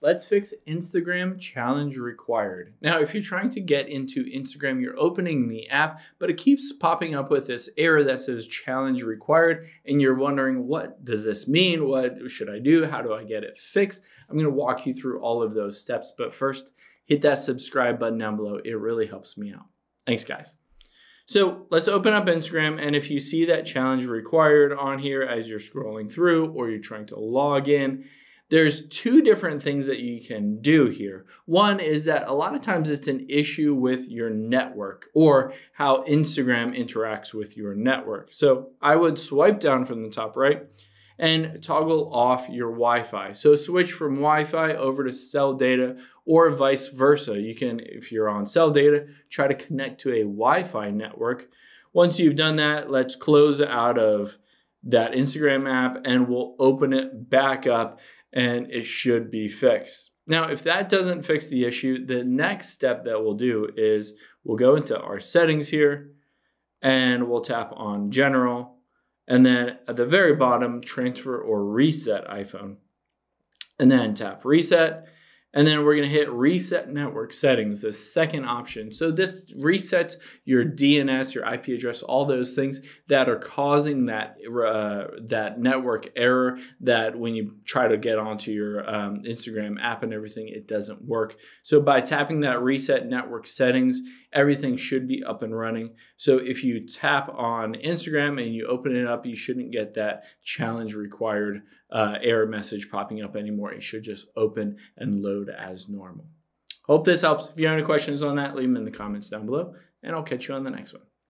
Let's fix Instagram challenge required. Now, if you're trying to get into Instagram, you're opening the app, but it keeps popping up with this error that says challenge required. And you're wondering, what does this mean? What should I do? How do I get it fixed? I'm going to walk you through all of those steps, but first hit that subscribe button down below. It really helps me out. Thanks, guys. So let's open up Instagram, and if you see that challenge required on here as you're scrolling through or you're trying to log in, there's two different things that you can do here. One is that a lot of times it's an issue with your network or how Instagram interacts with your network. So I would swipe down from the top right and toggle off your Wi-Fi. So switch from Wi-Fi over to cell data or vice versa. You can, if you're on cell data, try to connect to a Wi-Fi network. Once you've done that, let's close out of that Instagram app and we'll open it back up, and it should be fixed. Now, if that doesn't fix the issue, the next step that we'll do is we'll go into our settings here and we'll tap on general, and then at the very bottom, transfer or reset iPhone, and then tap reset. And then we're gonna hit reset network settings, the second option. So this resets your DNS, your IP address, all those things that are causing that network error that when you try to get onto your Instagram app and everything, it doesn't work. So by tapping that reset network settings, everything should be up and running. So if you tap on Instagram and you open it up, you shouldn't get that challenge required error message popping up anymore. It should just open and load as normal. Hope this helps. If you have any questions on that, leave them in the comments down below, and I'll catch you on the next one.